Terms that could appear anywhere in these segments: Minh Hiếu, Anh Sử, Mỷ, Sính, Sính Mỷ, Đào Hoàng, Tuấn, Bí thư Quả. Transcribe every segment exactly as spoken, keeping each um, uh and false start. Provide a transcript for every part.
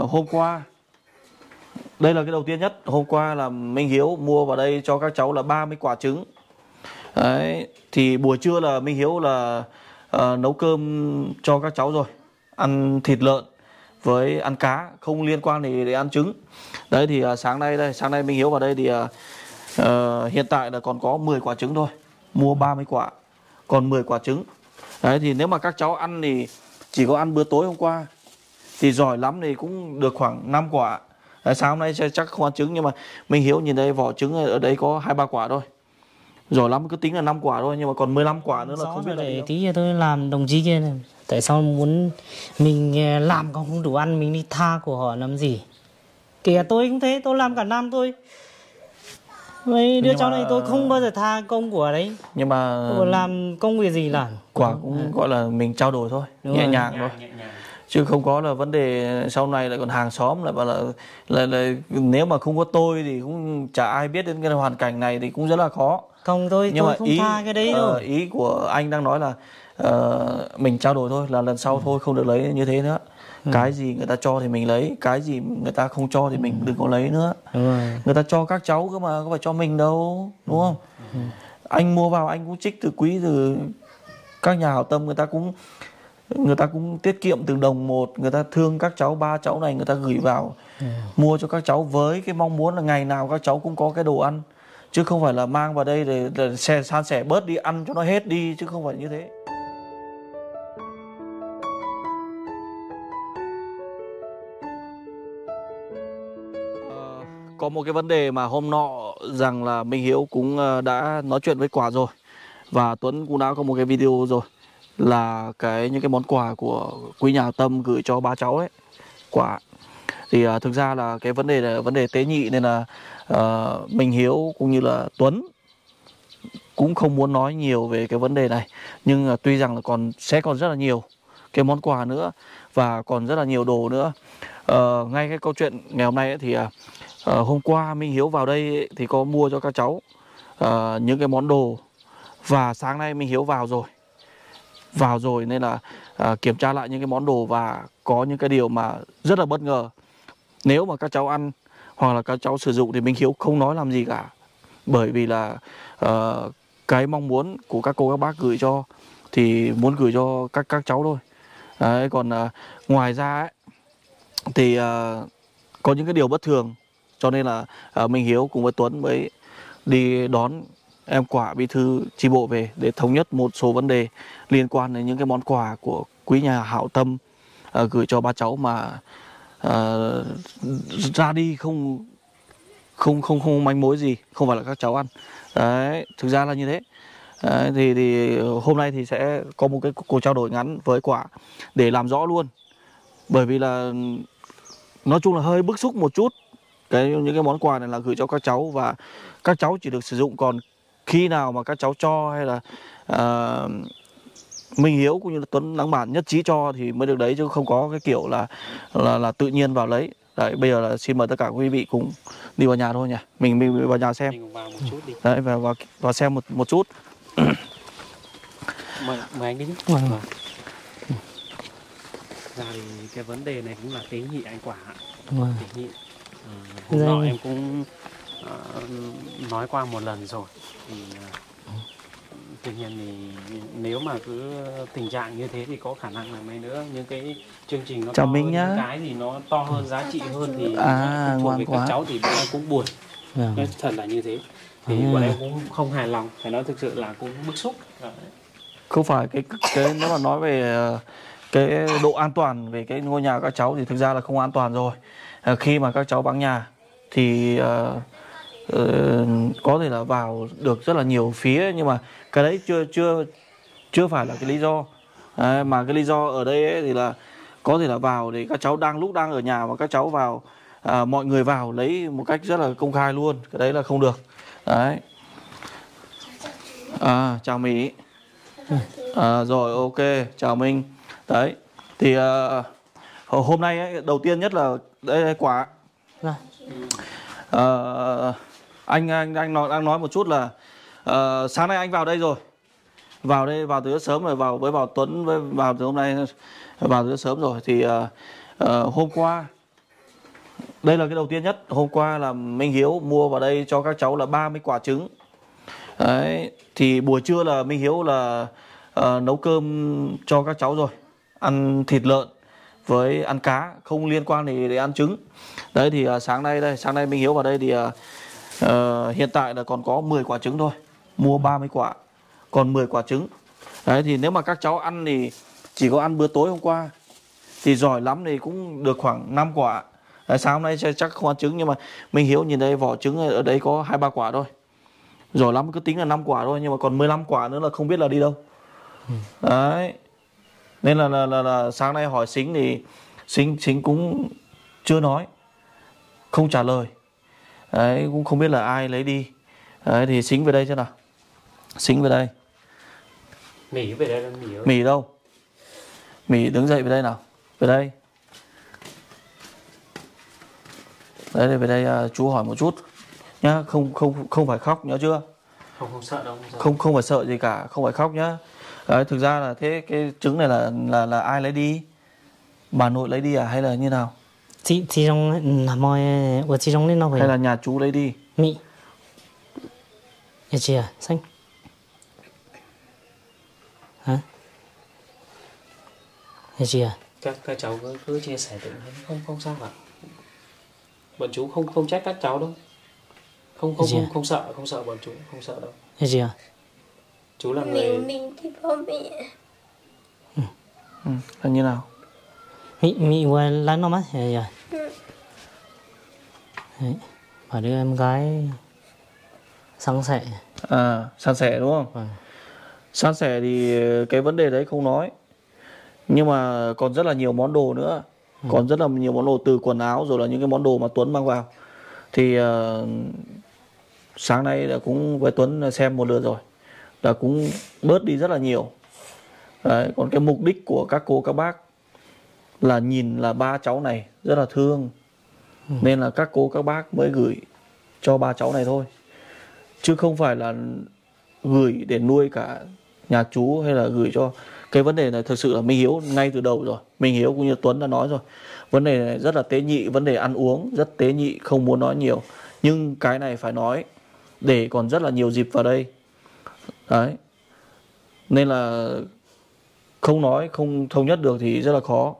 Hôm qua, đây là cái đầu tiên nhất. Hôm qua là Minh Hiếu mua vào đây cho các cháu là ba mươi quả trứng. Đấy, thì buổi trưa là Minh Hiếu là uh, nấu cơm cho các cháu rồi. Ăn thịt lợn với ăn cá, không liên quan thì để ăn trứng. Đấy thì uh, sáng nay đây, sáng nay Minh Hiếu vào đây thì uh, uh, hiện tại là còn có mười quả trứng thôi. Mua ba mươi quả, còn mười quả trứng. Đấy thì nếu mà các cháu ăn thì chỉ có ăn bữa tối hôm qua, thì giỏi lắm thì cũng được khoảng năm quả. Đấy, sáng hôm nay chắc không ăn trứng, nhưng mà Minh Hiếu nhìn đây vỏ trứng ở đấy có hai ba quả thôi. Giỏi lắm cứ tính là năm quả thôi, nhưng mà còn mười lăm quả nữa là không biết để tí cho tôi làm đồng chí kia này. Tại sao muốn mình làm còn không đủ ăn, mình đi tha của họ làm gì? Kìa tôi cũng thế, tôi làm cả năm tôi. Mấy đứa cháu này tôi không bao giờ tha công của đấy. Nhưng mà tôi làm công việc gì làm? Quả cũng à, gọi là mình trao đổi thôi, đúng nhẹ rồi, nhàng thôi. Nhẹ nhàng. Chứ không có là vấn đề sau này lại còn hàng xóm lại bảo là, là, là nếu mà không có tôi thì cũng chả ai biết đến cái hoàn cảnh này thì cũng rất là khó. Không tôi, nhưng tôi mà không ý, tha cái đấy đâu. Uh, ý của anh đang nói là uh, mình trao đổi thôi, là lần sau ừ. thôi không được lấy như thế nữa. Ừ. Cái gì người ta cho thì mình lấy, cái gì người ta không cho thì mình đừng có lấy nữa. Người ta cho các cháu cơ mà, có phải cho mình đâu, đúng không? Ừ. Anh mua vào anh cũng trích từ quý, từ các nhà hảo tâm người ta cũng người ta cũng tiết kiệm từng đồng một, người ta thương các cháu, ba cháu này người ta gửi vào ừ. mua cho các cháu với cái mong muốn là ngày nào các cháu cũng có cái đồ ăn, chứ không phải là mang vào đây để, để xe san sẻ bớt đi, ăn cho nó hết đi, chứ không phải như thế. À, có một cái vấn đề mà hôm nọ rằng là Minh Hiếu cũng đã nói chuyện với Quả rồi, và Tuấn cũng đã có một cái video rồi, là cái những cái món quà của quý nhà tâm gửi cho ba cháu ấy. Quả thì uh, thực ra là cái vấn đề là vấn đề tế nhị, nên là uh, Minh Hiếu cũng như là Tuấn cũng không muốn nói nhiều về cái vấn đề này, nhưng uh, tuy rằng là còn sẽ còn rất là nhiều cái món quà nữa và còn rất là nhiều đồ nữa. Uh, ngay cái câu chuyện ngày hôm nay ấy, thì uh, hôm qua Minh Hiếu vào đây ấy, thì có mua cho các cháu uh, những cái món đồ, và sáng nay Minh Hiếu vào rồi vào rồi nên là uh, kiểm tra lại những cái món đồ, và có những cái điều mà rất là bất ngờ. Nếu mà các cháu ăn hoặc là các cháu sử dụng thì Minh Hiếu không nói làm gì cả, bởi vì là uh, cái mong muốn của các cô các bác gửi cho thì muốn gửi cho các các cháu thôi. Đấy, còn uh, ngoài ra ấy, thì uh, có những cái điều bất thường, cho nên là uh, Minh Hiếu cùng với Tuấn mới đi đón em Quả, bí thư chi bộ về để thống nhất một số vấn đề liên quan đến những cái món quà của quý nhà hảo tâm uh, gửi cho ba cháu mà uh, ra đi không không không không manh mối gì, không phải là các cháu ăn. Đấy, thực ra là như thế. Đấy, thì thì hôm nay thì sẽ có một cái cuộc trao đổi ngắn với Quả để làm rõ luôn, bởi vì là nói chung là hơi bức xúc một chút. Cái những cái món quà này là gửi cho các cháu, và các cháu chỉ được sử dụng, còn khi nào mà các cháu cho hay là uh, Minh Hiếu cũng như là Tuấn Lãng Bản nhất trí cho thì mới được đấy, chứ không có cái kiểu là là, là tự nhiên vào lấy. Đấy, bây giờ là xin mời tất cả quý vị cùng đi vào nhà thôi nhỉ. Mình mình vào nhà xem. Mình vào một chút đi. Đấy, vào vào, vào xem một một chút. Mời, mời anh đi chứ. Mời. Mời. Ra thì cái vấn đề này cũng là tế nhị anh Quả. Mời. Tế nhị. Ừ, hôm nọ em cũng uh, nói qua một lần rồi. Thì, uh, tuy nhiên thì nếu mà cứ tình trạng như thế thì có khả năng là mấy nữa những cái chương trình nó chào to mình hơn, nhá. Cái gì nó to hơn, giá trị hơn thì à, không thuộc về quá. Các cháu thì bọn em cũng buồn. Nó yeah. thật là như thế. Thì à. bọn em cũng không hài lòng, phải nói thực sự là cũng bức xúc. Đấy. Không phải cái cái nếu mà nói về cái độ an toàn về cái ngôi nhà các cháu thì thực ra là không an toàn rồi. Khi mà các cháu vắng nhà thì uh, uh, có thể là vào được rất là nhiều phía, nhưng mà cái đấy chưa chưa chưa phải là cái lý do. Đấy, mà cái lý do ở đây ấy thì là có thể là vào thì các cháu đang lúc đang ở nhà mà các cháu vào uh, mọi người vào lấy một cách rất là công khai luôn, cái đấy là không được. Đấy. À, chào Mỷ. À, rồi ok, chào Minh. Đấy thì uh, hôm nay ấy, đầu tiên nhất là đây Quả. À, anh anh đang nói đang nói một chút là uh, sáng nay anh vào đây rồi, vào đây vào từ rất sớm rồi, vào với vào Tuấn với vào từ hôm nay vào từ rất sớm rồi. Thì uh, uh, hôm qua Đây là cái đầu tiên nhất. Hôm qua là Minh Hiếu mua vào đây cho các cháu là ba mươi quả trứng. Đấy, thì buổi trưa là Minh Hiếu là uh, nấu cơm cho các cháu rồi. Ăn thịt lợn với ăn cá, không liên quan thì để ăn trứng. Đấy thì uh, sáng nay đây, sáng nay Minh Hiếu vào đây thì uh, uh, hiện tại là còn có mười quả trứng thôi. Mua ba mươi quả, còn mười quả trứng. Đấy thì nếu mà các cháu ăn thì chỉ có ăn bữa tối hôm qua. Thì giỏi lắm thì cũng được khoảng năm quả. Đấy, sáng hôm nay chắc không ăn trứng, nhưng mà Minh Hiếu nhìn đây vỏ trứng ở đây có hai ba quả thôi. Giỏi lắm cứ tính là năm quả thôi, nhưng mà còn mười lăm quả nữa là không biết là đi đâu. Ừ. Đấy. Nên là, là, là, là sáng nay hỏi Sính thì Sính Sính cũng chưa nói, không trả lời. Đấy, cũng không biết là ai lấy đi. Đấy thì Sính về đây xem nào. Sính về đây. Mỷ về đây, Mỷ ơi. Mỷ đâu? Mỷ đứng dậy về đây nào. Về đây. Đấy thì về đây uh, chú hỏi một chút nhá, không không không phải khóc nhớ chưa? Không không sợ đâu. Không không, không phải sợ gì cả, không phải khóc nhá. Đấy, thực ra là thế cái trứng này là là là ai lấy đi? Bà nội lấy đi à hay là như nào? Chị chị trong là moi của chị trong nên nó phải. Hay là nhà chú lấy đi? Mị. Nhà chị à, xanh. Hả? Nhà chị à? Các các cháu cứ, cứ chia sẻ tự nhiên, không không sao cả. Bọn chú không không trách các cháu đâu. Không không không, không sợ, không sợ bọn chú, không sợ đâu. Cái gì à? Chú là người mình, mình thì bố mẹ. Ừ. Ừ, là như nào? Mị mị qua lái nó mất rồi à. Đấy. Và đứa em gái san sẻ. À, san sẻ đúng không? À. San sẻ thì cái vấn đề đấy không nói. Nhưng mà còn rất là nhiều món đồ nữa. Ừ. Còn rất là nhiều món đồ từ quần áo rồi là những cái món đồ mà Tuấn mang vào. Thì uh, sáng nay đã cũng với Tuấn xem một lượt rồi, là cũng bớt đi rất là nhiều. Đấy, còn cái mục đích của các cô các bác là nhìn là ba cháu này rất là thương. Ừ. Nên là các cô các bác mới gửi cho ba cháu này thôi, chứ không phải là gửi để nuôi cả nhà chú hay là gửi cho. Cái vấn đề này thực sự là Minh Hiếu ngay từ đầu rồi, Minh Hiếu cũng như Tuấn đã nói rồi, vấn đề này rất là tế nhị, vấn đề ăn uống rất tế nhị, không muốn nói nhiều. Nhưng cái này phải nói để còn rất là nhiều dịp vào đây. Đấy. Nên là không nói, không thống nhất được thì rất là khó.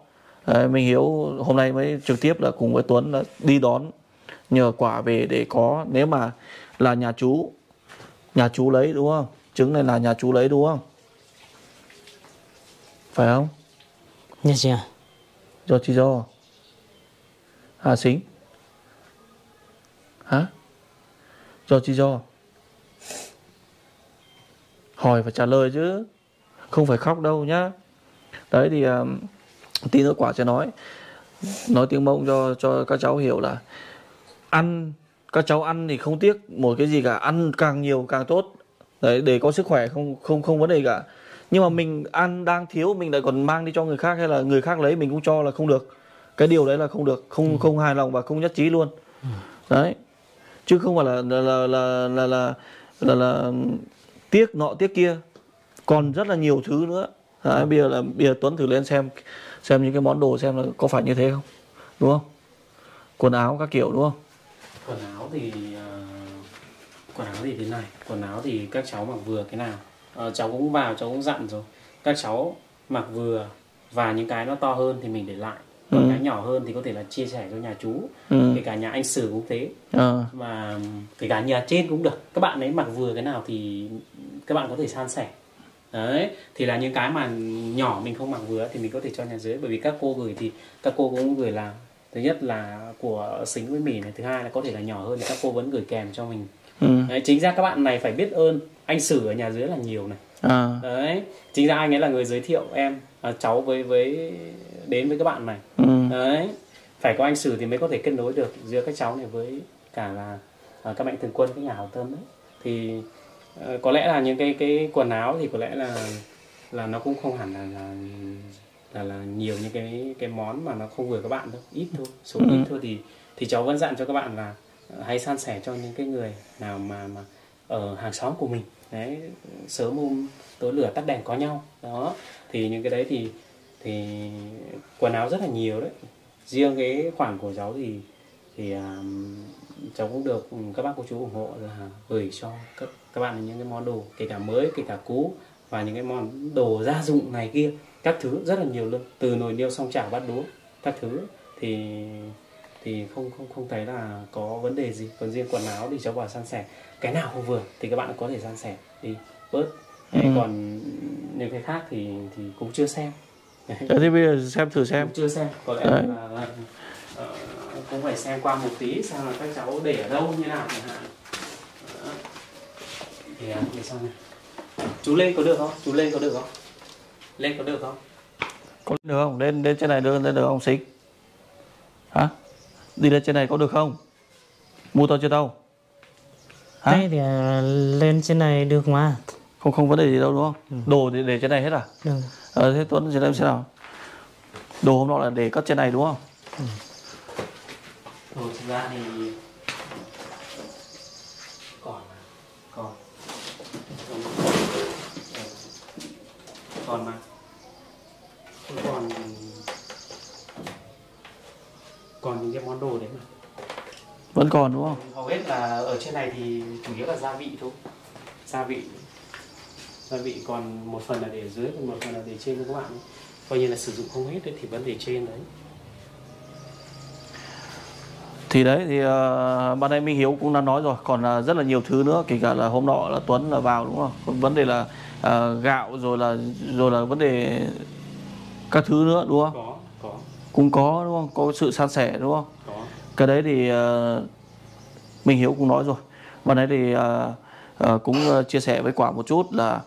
Đấy, Minh Hiếu hôm nay mới trực tiếp là cùng với Tuấn đã đi đón nhờ quả về để có. Nếu mà là nhà chú, nhà chú lấy đúng không? Trứng này là nhà chú lấy đúng không? Phải không? Nhà chị à? Do chị do à Sính? Hả? Do chị do? Hỏi và trả lời chứ, không phải khóc đâu nhá. Đấy thì um, tí nữa quả sẽ nói Nói tiếng Mông cho cho các cháu hiểu là ăn, các cháu ăn thì không tiếc một cái gì cả, ăn càng nhiều càng tốt. Đấy, để có sức khỏe không không không vấn đề cả. Nhưng mà mình ăn đang thiếu mình lại còn mang đi cho người khác, hay là người khác lấy mình cũng cho là không được. Cái điều đấy là không được, không ừ. không hài lòng và không nhất trí luôn. Ừ. Đấy. Chứ không phải là là là là là, là, là, là tiếc nọ tiếc kia. Còn rất là nhiều thứ nữa. Đấy, ừ. bây giờ là bây giờ Tuấn thử lên xem xem những cái món đồ xem là có phải như thế không? Đúng không? Quần áo các kiểu đúng không? Quần áo thì uh, quần áo thì thế này, quần áo thì các cháu mặc vừa cái nào. Ờ, cháu cũng vào, cháu cũng dặn rồi. Các cháu mặc vừa và những cái nó to hơn thì mình để lại. Còn ừ. cái nhỏ hơn thì có thể là chia sẻ cho nhà chú. Ừ. Kể cả nhà anh Sử cũng thế. Ừ. Mà kể cả nhà trên cũng được. Các bạn ấy mặc vừa cái nào thì các bạn có thể san sẻ. Đấy, thì là những cái mà nhỏ mình không mặc vừa thì mình có thể cho nhà dưới. Bởi vì các cô gửi thì các cô cũng gửi là thứ nhất là của Sính với Mỷ này. Thứ hai là có thể là nhỏ hơn thì các cô vẫn gửi kèm cho mình. Ừ. Đấy, chính ra các bạn này phải biết ơn anh Sử ở nhà dưới là nhiều này. À. Đấy, chính ra anh ấy là người giới thiệu em à, cháu với với đến với các bạn này. Ừ. Đấy, phải có anh Sử thì mới có thể kết nối được giữa các cháu này với cả là à, các mạnh thường quân, các nhà hảo tâm đấy. Thì à, có lẽ là những cái cái quần áo thì có lẽ là là nó cũng không hẳn là là, là, là nhiều những cái cái món mà nó không vừa các bạn đâu, ít thôi, số ừ. ít thôi thì thì cháu vẫn dặn cho các bạn là hãy san sẻ cho những cái người nào mà mà ở hàng xóm của mình. Đấy, sớm hôm tối lửa tắt đèn có nhau. Đó, thì những cái đấy thì thì quần áo rất là nhiều đấy. Riêng cái khoản của cháu thì thì à, cháu cũng được các bác cô chú ủng hộ là gửi cho các, các bạn những cái món đồ kể cả mới kể cả cũ và những cái món đồ gia dụng này kia các thứ rất là nhiều luôn, từ nồi niêu xong chảo bát đũa các thứ thì thì không không không thấy là có vấn đề gì. Còn riêng quần áo thì cháu bảo san sẻ, cái nào không vừa thì các bạn có thể san sẻ đi bớt. Ừ. Còn những cái khác thì thì cũng chưa xem. Đấy. Thì bây giờ xem thử xem. Cũng chưa xem, có lẽ là, là uh, cũng phải xem qua một tí xem là các cháu để ở đâu như nào chẳng hạn. Thì để sau này. Chú lên có được không? Chú lên có được không? Lên có được không? Có được không? Lên lên trên này được lên được không Sính? Hả? Đi lên trên này có được không? Mua tao chưa đâu. Hả? Thế thì lên trên này được mà. Không không vấn đề gì đâu đúng không? Ừ. Đồ thì để trên này hết à? Ừ. Ờ, thế Tuấn sẽ làm thế nào? Đồ hôm nọ là để cất trên này đúng không? Ừ. Đồ thực ra thì còn mà. Còn. Còn mà. Còn còn những cái món đồ đấy mà. Vẫn còn đúng không? Hầu hết là ở trên này thì chủ yếu là gia vị thôi. Gia vị gia vị còn một phần là để dưới, còn một phần là để trên các bạn. Coi như là sử dụng không hết đấy, thì vẫn để trên đấy. Thì đấy thì uh, ban nãy Minh Hiếu cũng đã nói rồi, còn uh, rất là nhiều thứ nữa, kể cả là hôm nọ là Tuấn là vào đúng không? Còn vấn đề là uh, gạo rồi là rồi là vấn đề các thứ nữa đúng không? Có, có. Cũng có đúng không? Có sự san sẻ đúng không? Có. Cái đấy thì uh, Minh Hiếu cũng nói rồi. Ban nãy thì uh, Uh, cũng uh, chia sẻ với Quả một chút là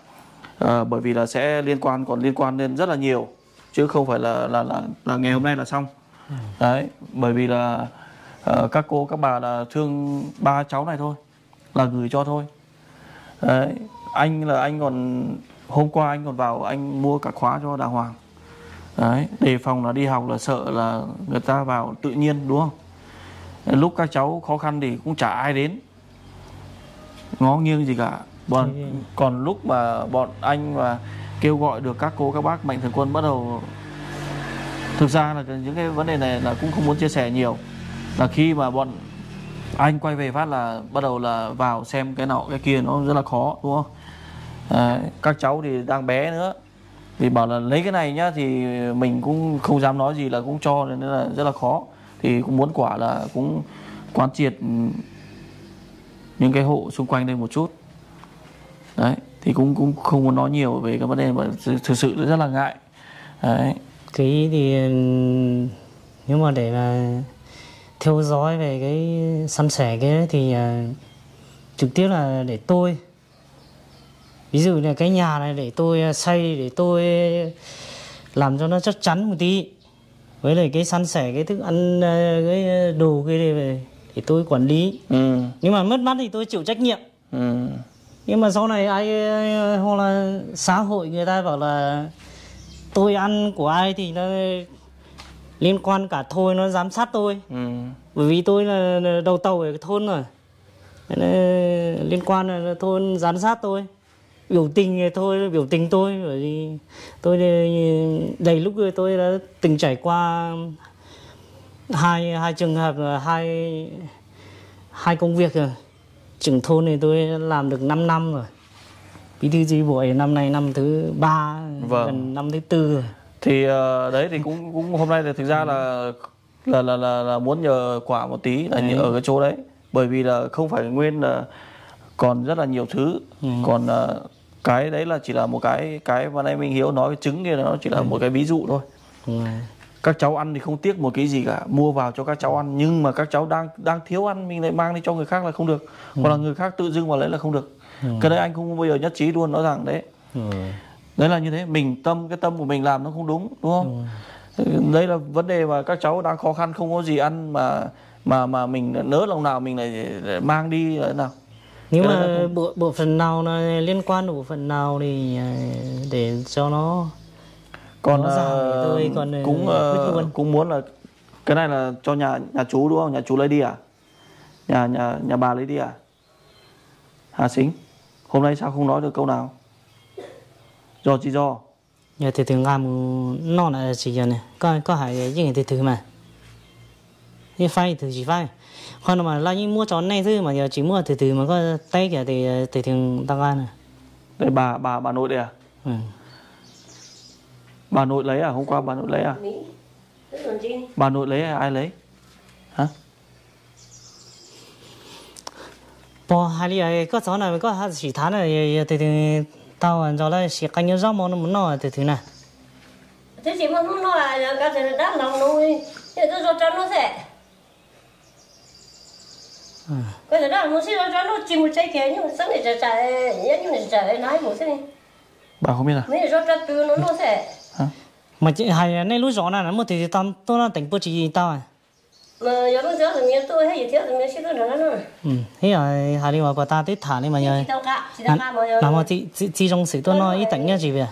uh, bởi vì là sẽ liên quan còn liên quan đến rất là nhiều chứ không phải là là là, là ngày hôm nay là xong. Ừ. Đấy, bởi vì là uh, các cô các bà là thương ba cháu này thôi, là gửi cho thôi. Đấy, anh là anh còn hôm qua anh còn vào anh mua cả khóa cho Đào Hoàng. Đấy, đề phòng là đi học là sợ là người ta vào tự nhiên đúng không? Lúc các cháu khó khăn thì cũng chả ai đến ngó nghiêng gì cả. Bọn, thì... Còn lúc mà bọn anh và kêu gọi được các cô các bác mạnh thường quân bắt đầu, thực ra là những cái vấn đề này là cũng không muốn chia sẻ nhiều, là khi mà bọn anh quay về phát là bắt đầu là vào xem cái nọ cái kia nó rất là khó đúng không? À, các cháu thì đang bé nữa thì bảo là lấy cái này nhá thì mình cũng không dám nói gì, là cũng cho nên là rất là khó. Thì cũng muốn Quả là cũng quán triệt những cái hộ xung quanh đây một chút. Đấy, thì cũng cũng không muốn nói nhiều về cái vấn đề mà thực sự rất là ngại. Đấy. Cái thì nếu mà để mà theo dõi về cái san sẻ cái đấy thì uh, trực tiếp là để tôi. Ví dụ là cái nhà này để tôi xây, để tôi làm cho nó chắc chắn một tí. Với lại cái san sẻ cái thức ăn cái đồ cái này về thì tôi quản lý. Ừ. Nhưng mà mất mát thì tôi chịu trách nhiệm. Ừ. Nhưng mà sau này ai hoặc là xã hội người ta bảo là tôi ăn của ai thì nó liên quan cả thôi, nó giám sát tôi. Ừ. Bởi vì tôi là đầu tàu ở thôn rồi, liên quan là thôn giám sát tôi, biểu tình thôi biểu tình tôi, bởi vì tôi đầy lúc tôi đã từng trải qua hai hai trường hợp hai hai công việc rồi. Trưởng thôn này tôi làm được năm năm rồi, bí thư chi bộ năm nay năm thứ ba, vâng. Gần năm thứ tư rồi. Thì uh, đấy thì cũng cũng hôm nay là thực ra là là là là, là muốn nhờ Quả một tí là đấy. Ở cái chỗ đấy, bởi vì là không phải nguyên là còn rất là nhiều thứ. Ừ. Còn uh, cái đấy là chỉ là một cái cái mà nay Minh Hiếu nói trứng kia nó chỉ là đấy. Một cái ví dụ thôi. Ừ. Các cháu ăn thì không tiếc một cái gì cả, mua vào cho các cháu ăn, nhưng mà các cháu đang đang thiếu ăn mình lại mang đi cho người khác là không được. Ừ. Hoặc là người khác tự dưng vào lấy là không được. Ừ. Cái đấy anh cũng bây giờ nhất trí luôn, nói rằng đấy. Ừ. Đấy là như thế, mình tâm cái tâm của mình làm nó không đúng đúng không? Ừ. Đấy là vấn đề mà các cháu đang khó khăn không có gì ăn mà mà mà mình nỡ lòng nào mình lại mang đi là thế nào. Nếu cái mà không... bộ bộ phận nào là liên quan đến bộ phận nào thì để cho nó còn tôi còn cũng uh, cũng muốn là cái này là cho nhà nhà chú đúng không? Nhà chú lấy đi à? Nhà nhà nhà bà lấy đi à? Hà Sính, hôm nay sao không nói được câu nào? Do chỉ do. Nhà thì thường làm nó là chỉ giờ này, có có hại gì thì thử mà. thì phải thử chỉ phải. Còn mà là những mua chón này chứ mà giờ chỉ mua từ từ mà có tay kìa thì thì thường tăng ăn. Đây bà bà bà nội đây à? Ừ. Bà nội lấy à? Hôm qua bà nội lấy à? Bà nội lấy à? Ai lấy? Hả? Bỏ hai đi có chó này có hai chỉ tháng này thì thì tao cho là chỉ canh nhớ rau mà nó muốn nọ từ từ này. Thế chỉ muốn muốn nọ là các thầy đáp lòng nuôi, thì tôi cho cho nó sẽ. Cái thầy đáp nó sẽ cho nó chỉ một trái kia nhưng sáng để trả nhớ nhưng để trả nói một thế. Bà không biết à? Mấy cho cho từ nó nó sẽ. Mà chị hay này lúc rõ này nó một thì tao tôi nó tỉnh bữa chỉ tao à. Mà giờ nó thiếu thì tôi hay thiếu thì mình nó nữa. Ừ, thế rồi hà đi vào của ta tết thả đi mà nhờ. Làm mà chị chị chị trong sự tôi nói ý tánh nha chị về.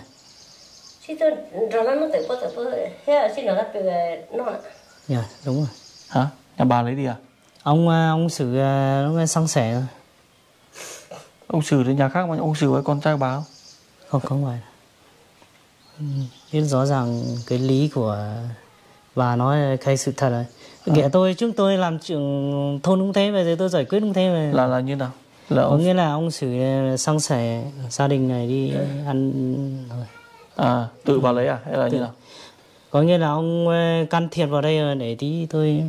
Chị tôi rồi nó tự có tự thế là chị nó gặp từ nó. Dạ đúng rồi. Hả? Nhà bà lấy đi à? Ông ông Sử nó sang sẻ rồi. Ông Sử thì nhà khác mà ông Sử với con trai bà không? Không không phải. Biết rõ ràng cái lý của bà nói khai sự thật rồi. Nghĩa à. Tôi chúng tôi làm trưởng thôn cũng thế, bây giờ tôi giải quyết cũng thế mà. Là là như nào? Là ông... Có nghĩa là ông Sử sang sẻ gia đình này đi ừ. ăn thôi. À, tự vào lấy à? Hay là tự... như nào? Có nghĩa là ông can thiệp vào đây để tí tôi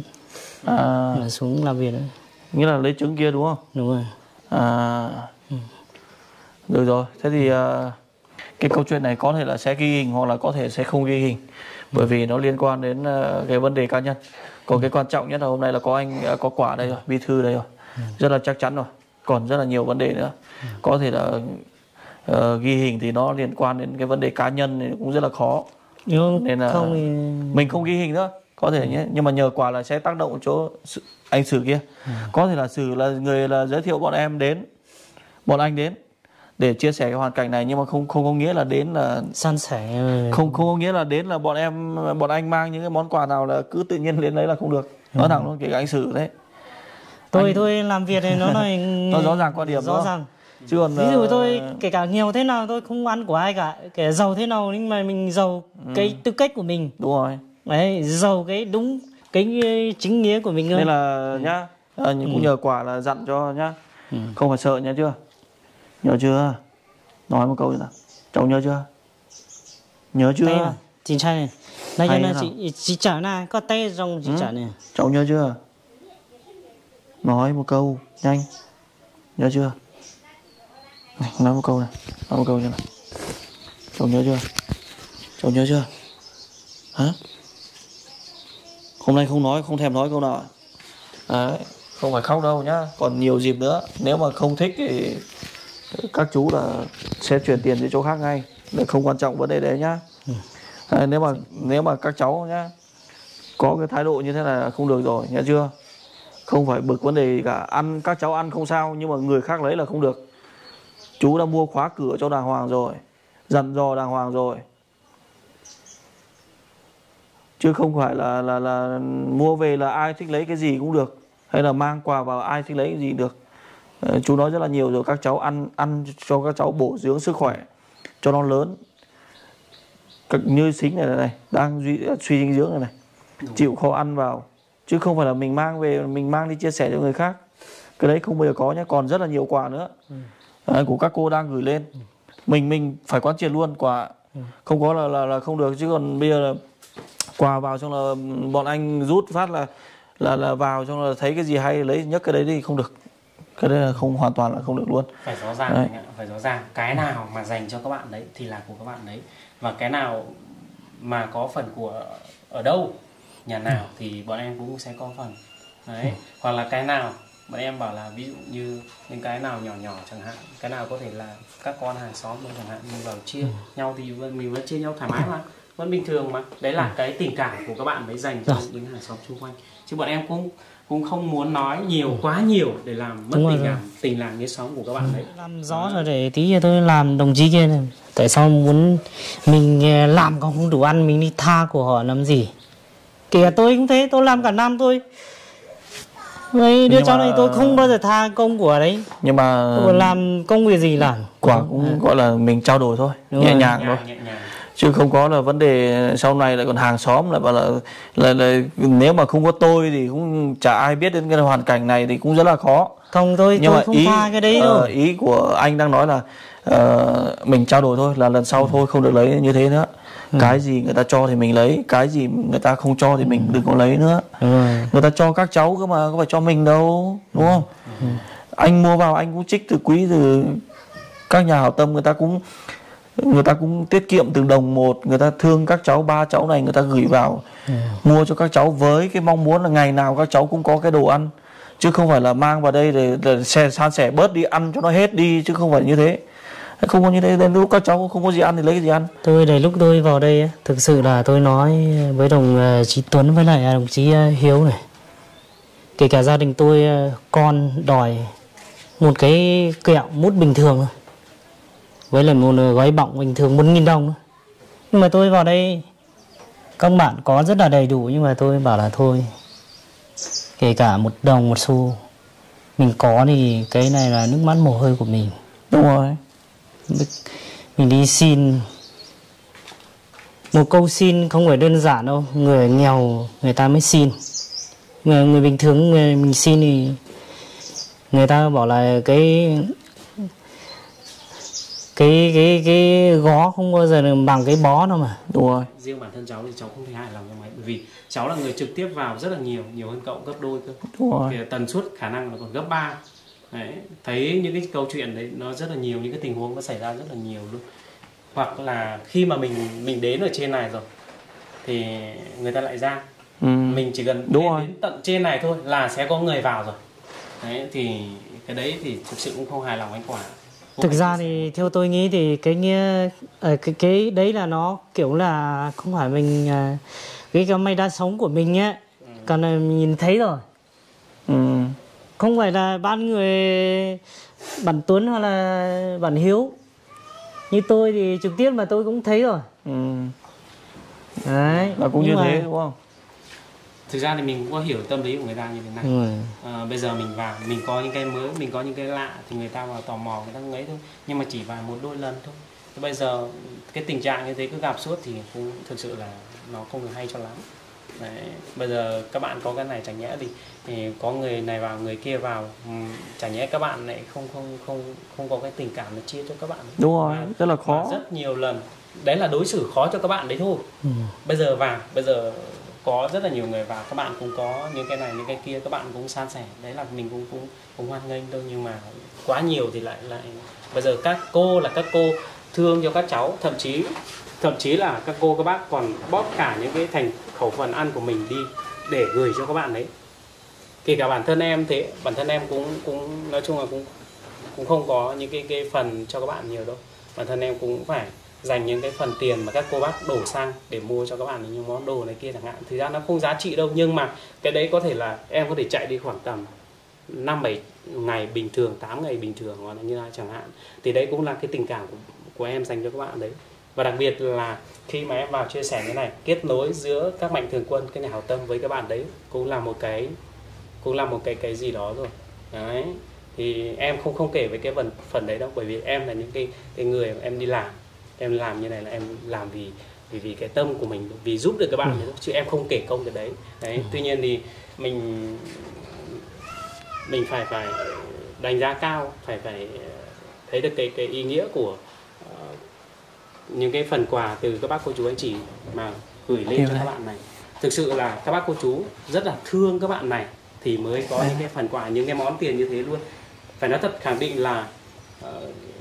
à... là xuống làm việc. Đó. Nghĩa là lấy trứng kia đúng không? Đúng rồi. À, ừ. Được rồi. Thế thì cái câu chuyện này có thể là sẽ ghi hình hoặc là có thể sẽ không ghi hình. Bởi vì nó liên quan đến cái vấn đề cá nhân. Còn cái quan trọng nhất là hôm nay là có anh có Quả đây rồi, Bí Thư đây rồi, rất là chắc chắn rồi. Còn rất là nhiều vấn đề nữa, có thể là uh, ghi hình thì nó liên quan đến cái vấn đề cá nhân thì cũng rất là khó. Nhưng nên là không thì... mình không ghi hình nữa, có thể nhé. Nhưng mà nhờ Quả là sẽ tác động chỗ anh Sử kia, có thể là Sử là người là giới thiệu bọn em đến, bọn anh đến để chia sẻ cái hoàn cảnh này, nhưng mà không không có nghĩa là đến là san sẻ, không không có nghĩa là đến là bọn em bọn anh mang những cái món quà nào là cứ tự nhiên đến đấy là không được. Nói ừ. thẳng luôn, kể cả anh Sử đấy. Tôi anh... tôi làm việc này nó này nó rõ ràng quan điểm rõ ràng. Chứ còn ví dụ tôi kể cả nhiều thế nào tôi không ăn của ai cả, kể giàu thế nào nhưng mà mình giàu ừ. cái tư cách của mình. Đúng rồi. Đấy, giàu cái đúng cái chính nghĩa của mình. Nên là ừ. nhá, à, cũng ừ. nhờ Quả là dặn cho nhá. Ừ. Không phải sợ nhá chưa? Nhớ chưa? Nói một câu nữa. Cháu nhớ chưa? Nhớ chưa? Chính xác này. Đây là chị chị trả này, có tay rồng chị ừ. trả này. Cháu nhớ chưa? Nói một câu nhanh. Nhớ chưa? Này, nói một câu này. Nói một câu như này. Cháu nhớ chưa? Cháu nhớ chưa? Hả? Hôm nay không nói, không thèm nói câu nào. Đấy, không phải khóc đâu nhá, còn nhiều dịp nữa. Nếu mà không thích thì các chú là sẽ chuyển tiền đến chỗ khác ngay, không quan trọng vấn đề đấy nhá. Ừ. À, nếu mà nếu mà các cháu nhá có cái thái độ như thế này là không được rồi, nhớ chưa? Không phải bực vấn đề gì cả, ăn các cháu ăn không sao nhưng mà người khác lấy là không được. Chú đã mua khóa cửa cho đàng hoàng rồi, dặn dò đàng hoàng rồi, chứ không phải là là là mua về là ai thích lấy cái gì cũng được, hay là mang quà vào ai thích lấy cái gì được. Chú nói rất là nhiều rồi, các cháu ăn ăn cho các cháu bổ dưỡng sức khỏe cho nó lớn. Các như Sính này này đang duy, suy dinh dưỡng này này, chịu khó ăn vào chứ không phải là mình mang về mình mang đi chia sẻ cho người khác. Cái đấy không bao giờ có nhé. Còn rất là nhiều quà nữa à, của các cô đang gửi lên, mình mình phải quán triệt luôn Quả, không có là là là không được. Chứ còn bây giờ là quà vào xong là bọn anh rút phát là là là vào xong là thấy cái gì hay lấy nhấc cái đấy đi, không được. Cái đấy là không, hoàn toàn là không được luôn. Phải rõ ràng đấy. Phải rõ ràng. Cái nào mà dành cho các bạn đấy thì là của các bạn đấy. Và cái nào mà có phần của ở đâu, nhà nào ừ. thì bọn em cũng sẽ có phần đấy. Ừ. Hoặc là cái nào bọn em bảo là ví dụ như những cái nào nhỏ nhỏ chẳng hạn, cái nào có thể là các con hàng xóm chẳng hạn, mình vào chia ừ. nhau thì mình vẫn chia nhau thoải mái mà, vẫn bình thường mà. Đấy là ừ. cái tình cảm của các bạn đấy dành cho những hàng xóm xung quanh. Chứ bọn em cũng cũng không muốn nói nhiều, quá nhiều để làm mất tình cảm, tình làng nghĩa xóm của các bạn đấy. Làm rõ rồi, để tí tôi làm đồng chí kia này. Tại sao muốn mình làm còn không đủ ăn, mình đi tha của họ làm gì? Kìa tôi cũng thế, tôi làm cả năm tôi. Mấy đứa cháu này tôi không bao giờ tha công của đấy. Nhưng mà tôi làm công việc gì làm? Quả cũng gọi là mình trao đổi thôi, nhẹ nhàng thôi. chứ không có là vấn đề sau này lại còn hàng xóm lại bảo là, là, là nếu mà không có tôi thì cũng chả ai biết đến cái hoàn cảnh này thì cũng rất là khó. Không, tôi, nhưng tôi mà không ý, pha cái đấy đâu. Uh, ý của anh đang nói là uh, mình trao đổi thôi, là lần sau ừ. thôi không được lấy như thế nữa. Ừ. Cái gì người ta cho thì mình lấy, cái gì người ta không cho thì mình ừ. đừng có lấy nữa. Ừ. Người ta cho các cháu cơ mà, có phải cho mình đâu, đúng không? Ừ. Anh mua vào anh cũng trích từ quỹ, từ các nhà hảo tâm, người ta cũng người ta cũng tiết kiệm từng đồng một, người ta thương các cháu, ba cháu này người ta gửi vào ừ. mua cho các cháu với cái mong muốn là ngày nào các cháu cũng có cái đồ ăn, chứ không phải là mang vào đây để, để xe san sẻ bớt đi, ăn cho nó hết đi, chứ không phải như thế. Không có như thế, đến lúc các cháu không có gì ăn thì lấy cái gì ăn. Tôi để lúc tôi vào đây thực sự là tôi nói với đồng chí Tuấn với lại đồng chí Hiếu này, kể cả gia đình tôi, con đòi một cái kẹo mút bình thường thôi, với lại một gói bọng bình thường bốn nghìn đồng thôi. Nhưng mà tôi vào đây các bạn có rất là đầy đủ, nhưng mà tôi bảo là thôi, kể cả một đồng một xu mình có thì cái này là nước mắt mồ hôi của mình. Đúng rồi, mình đi xin một câu xin không phải đơn giản đâu, người nghèo người ta mới xin, người, người bình thường người mình xin thì người ta bảo là cái cái cái cái gó không bao giờ bằng cái bó đâu mà. Đúng rồi, riêng bản thân cháu thì cháu không thể hài lòng với máy, bởi vì cháu là người trực tiếp vào rất là nhiều, nhiều hơn cậu gấp đôi cơ. Đúng rồi, thì tần suất khả năng là còn gấp ba. Đấy, thấy những cái câu chuyện đấy nó rất là nhiều, những cái tình huống nó xảy ra rất là nhiều luôn. Hoặc là khi mà mình mình đến ở trên này rồi thì người ta lại ra, ừ. mình chỉ cần đến, đến tận trên này thôi là sẽ có người vào rồi. Đấy, thì cái đấy thì thực sự cũng không hài lòng anh Quả. Không thực ra thì theo tôi nghĩ thì cái nghĩa cái cái đấy là nó kiểu là không phải mình cái cái may đa sống của mình ấy, ừ. còn mình nhìn thấy rồi. Ừ. Không phải là ban người bản Tuấn hoặc là bản Hiếu, như tôi thì trực tiếp mà tôi cũng thấy rồi. Ừ. Đấy, là cũng như mà... thế đúng không? Thực ra thì mình cũng có hiểu tâm lý của người ta như thế này. Ừ. À, bây giờ mình vào, mình có những cái mới, mình có những cái lạ thì người ta vào tò mò, người ta ngấy thôi. Nhưng mà chỉ vào một đôi lần thôi. Thế bây giờ cái tình trạng như thế cứ gặp suốt thì cũng thực sự là nó không được hay cho lắm. Đấy, bây giờ các bạn có cái này chẳng nhẽ thì, thì có người này vào người kia vào, chẳng nhẽ các bạn lại không không không không có cái tình cảm để chia cho các bạn. Đúng rồi, và rất là khó, rất nhiều lần đấy là đối xử khó cho các bạn đấy thôi. Ừ. Bây giờ vào, bây giờ có rất là nhiều người vào, các bạn cũng có những cái này những cái kia, các bạn cũng san sẻ, đấy là mình cũng cũng cũng hoan nghênh đâu. Nhưng mà quá nhiều thì lại lại bây giờ các cô là các cô thương cho các cháu, thậm chí thậm chí là các cô các bác còn bóp cả những cái thành khẩu phần ăn của mình đi để gửi cho các bạn đấy. Kể cả bản thân em thế, bản thân em cũng cũng nói chung là cũng cũng không có những cái cái phần cho các bạn nhiều đâu. Bản thân em cũng phải dành những cái phần tiền mà các cô bác đổ sang để mua cho các bạn những món đồ này kia chẳng hạn. Thực ra nó không giá trị đâu, nhưng mà cái đấy có thể là em có thể chạy đi khoảng tầm năm bảy ngày bình thường, tám ngày bình thường hoặc là như thế chẳng hạn. Thì đấy cũng là cái tình cảm của, của em dành cho các bạn đấy. Và đặc biệt là khi mà em vào chia sẻ cái này, kết nối giữa các mạnh thường quân, các nhà hảo tâm với các bạn đấy cũng là một cái cũng là một cái cái gì đó rồi. Đấy. Thì em không không kể về cái phần phần đấy đâu, bởi vì em là những cái cái người em đi làm, em làm như này là em làm vì vì vì cái tâm của mình, vì giúp được các bạn ừ. chứ em không kể công cái đấy. Đấy, ừ. tuy nhiên thì mình mình phải phải đánh giá cao, phải phải thấy được cái cái ý nghĩa của những cái phần quà từ các bác cô chú anh chị mà gửi lên cho các bạn này. Thực sự là các bác cô chú rất là thương các bạn này thì mới có những cái phần quà, những cái món tiền như thế luôn. Phải nói thật, khẳng định là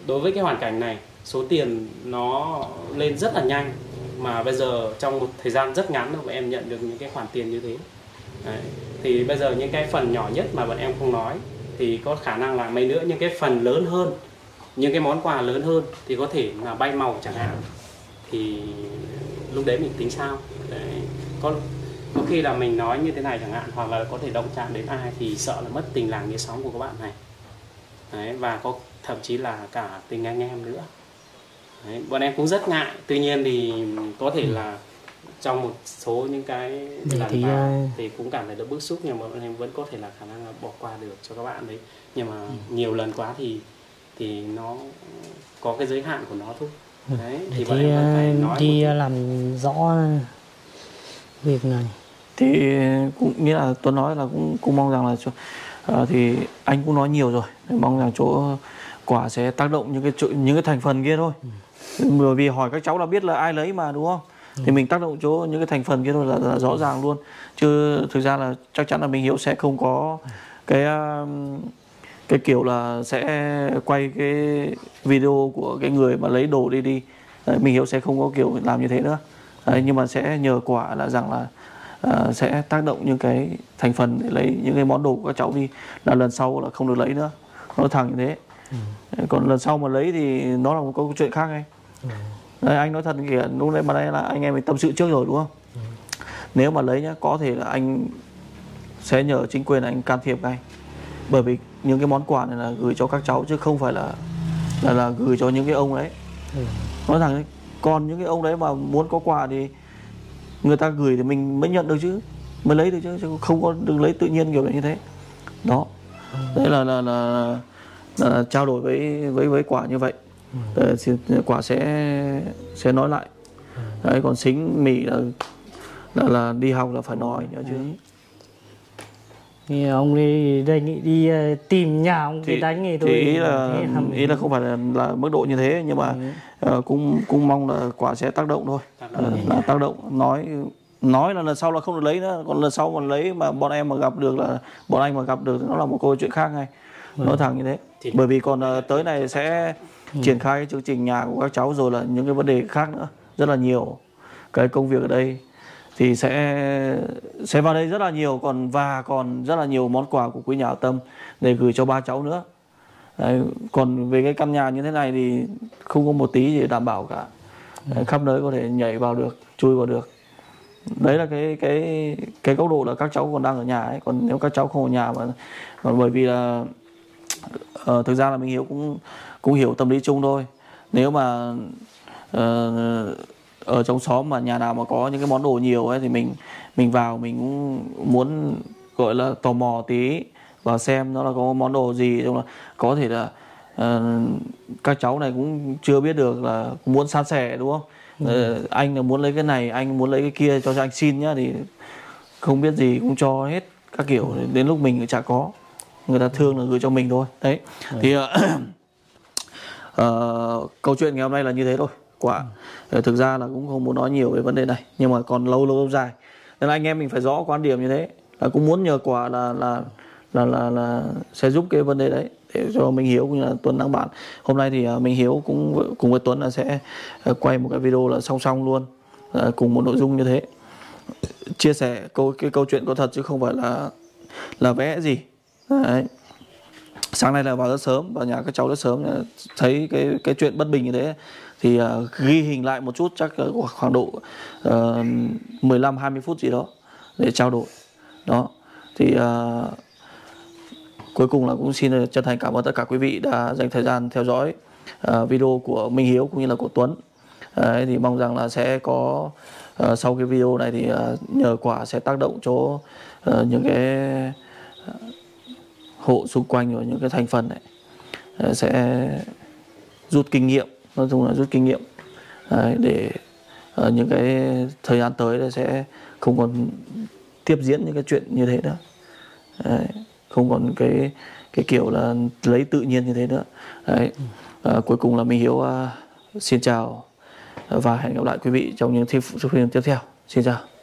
đối với cái hoàn cảnh này, số tiền nó lên rất là nhanh, mà bây giờ trong một thời gian rất ngắn mà em nhận được những cái khoản tiền như thế. Đấy. Thì bây giờ những cái phần nhỏ nhất mà bọn em không nói thì có khả năng là mấy nữa những cái phần lớn hơn, những cái món quà lớn hơn thì có thể là bay màu chẳng hạn, thì lúc đấy mình tính sao. Đấy. Có, có khi là mình nói như thế này chẳng hạn, hoặc là có thể động chạm đến ai thì sợ là mất tình làng nghĩa xóm của các bạn này. Đấy, và có thậm chí là cả tình anh em nữa. Đấy, bọn em cũng rất ngại, tuy nhiên thì có thể là trong một số những cái lần thì, vào, thì cũng cảm thấy được bức xúc, nhưng mà bọn em vẫn có thể là khả năng là bỏ qua được cho các bạn đấy. Nhưng mà nhiều lần quá thì thì nó có cái giới hạn của nó thôi. Đấy, thì thì đi làm rõ việc này. Thì cũng nghĩa là Tuấn nói là cũng cũng mong rằng là uh, thì anh cũng nói nhiều rồi, mong rằng chỗ Quả sẽ tác động những cái những cái thành phần kia thôi. Bởi vì hỏi các cháu là biết là ai lấy mà, đúng không? Ừ. Thì mình tác động chỗ những cái thành phần kia thôi là, là rõ ràng luôn. Chứ thực ra là chắc chắn là mình hiểu sẽ không có cái cái kiểu là sẽ quay cái video của cái người mà lấy đồ đi đi. Mình hiểu sẽ không có kiểu làm như thế nữa. Đấy, nhưng mà sẽ nhờ Quả là rằng là uh, sẽ tác động những cái thành phần để lấy những cái món đồ của các cháu đi, là lần sau là không được lấy nữa. Nó thẳng như thế. Ừ. Còn lần sau mà lấy thì nó là một câu chuyện khác anh. Ừ. Đấy, anh nói thật kìa, lúc nãy mà đây là anh em mình tâm sự trước rồi, đúng không? Ừ. Nếu mà lấy nhá, có thể là anh sẽ nhờ chính quyền anh can thiệp ngay, bởi vì những cái món quà này là gửi cho các cháu chứ không phải là là, là gửi cho những cái ông đấy. Ừ. Nói thẳng, còn những cái ông đấy mà muốn có quà thì người ta gửi thì mình mới nhận được chứ, mới lấy được chứ, chứ không có đừng lấy tự nhiên kiểu như thế. Đó, ừ. Đấy là là, là À, trao đổi với với với Quả như vậy. Ừ. À, Quả sẽ sẽ nói lại. Ừ. Đấy, còn Sính Mỷ là, là là đi học là phải nói nhớ chứ. Thì ông đi đây nghĩ đi tìm nhà ông thì đánh thì tôi ý là thế, ý là không phải là, là mức độ như thế, nhưng mà ừ. uh, cũng cũng mong là Quả sẽ tác động thôi, tác động, uh, là tác động nói nói là lần sau là không được lấy nữa, còn lần sau mà lấy mà bọn em mà gặp được là bọn anh mà gặp được nó là một câu chuyện khác ngay. Ừ. Nói thẳng như thế. Thì bởi vì còn uh, tới này sẽ ừ. triển khai cái chương trình nhà của các cháu, rồi là những cái vấn đề khác nữa, rất là nhiều cái công việc ở đây thì sẽ sẽ vào đây rất là nhiều, còn và còn rất là nhiều món quà của quý nhà hảo tâm để gửi cho ba cháu nữa. Đấy, còn về cái căn nhà như thế này thì không có một tí gì đảm bảo cả. Đấy, khắp nơi có thể nhảy vào được, chui vào được. Đấy là cái cái cái góc độ là các cháu còn đang ở nhà ấy, còn nếu các cháu không ở nhà mà, mà bởi vì là Ờ, thực ra là mình hiểu cũng cũng hiểu tâm lý chung thôi. Nếu mà uh, ở trong xóm mà nhà nào mà có những cái món đồ nhiều ấy thì mình mình vào mình cũng muốn gọi là tò mò tí, vào xem nó là có món đồ gì, trong là có thể là uh, các cháu này cũng chưa biết được là muốn san sẻ, đúng không? Ừ. Uh, anh là muốn lấy cái này, anh muốn lấy cái kia, cho, cho anh xin nhá, thì không biết gì cũng cho hết các kiểu, đến lúc mình chả có. Người ta thương là gửi cho mình thôi. Đấy. Ừ. Thì uh, uh, câu chuyện ngày hôm nay là như thế thôi. Quả ừ. Thực ra là cũng không muốn nói nhiều về vấn đề này, nhưng mà còn lâu lâu dài. Nên là anh em mình phải rõ quan điểm như thế. Là cũng muốn nhờ Quả là là là là, là sẽ giúp cái vấn đề đấy để cho Minh Hiếu cũng như là Tuấn đăng bản. Hôm nay thì uh, Minh Hiếu cũng cùng với Tuấn là sẽ uh, quay một cái video là song song luôn, uh, cùng một nội dung như thế. Chia sẻ câu cái câu chuyện có thật chứ không phải là là vẽ gì. Đấy. Sáng nay là vào rất sớm, vào nhà các cháu rất sớm, thấy cái cái chuyện bất bình như thế thì uh, ghi hình lại một chút, chắc uh, khoảng độ uh, mười lăm hai mươi phút gì đó để trao đổi. Đó. Thì uh, cuối cùng là cũng xin chân thành cảm ơn tất cả quý vị đã dành thời gian theo dõi uh, video của Minh Hiếu cũng như là của Tuấn. Đấy, thì mong rằng là sẽ có uh, sau cái video này thì uh, nhờ Quả sẽ tác động cho uh, những cái uh, hộ xung quanh, rồi những cái thành phần này sẽ rút kinh nghiệm, nói chung là rút kinh nghiệm. Đấy, để uh, những cái thời gian tới sẽ không còn tiếp diễn những cái chuyện như thế nữa. Đấy, không còn cái cái kiểu là lấy tự nhiên như thế nữa. Đấy, uh, cuối cùng là Minh Hiếu uh, xin chào và hẹn gặp lại quý vị trong những phim tiếp theo. Xin chào.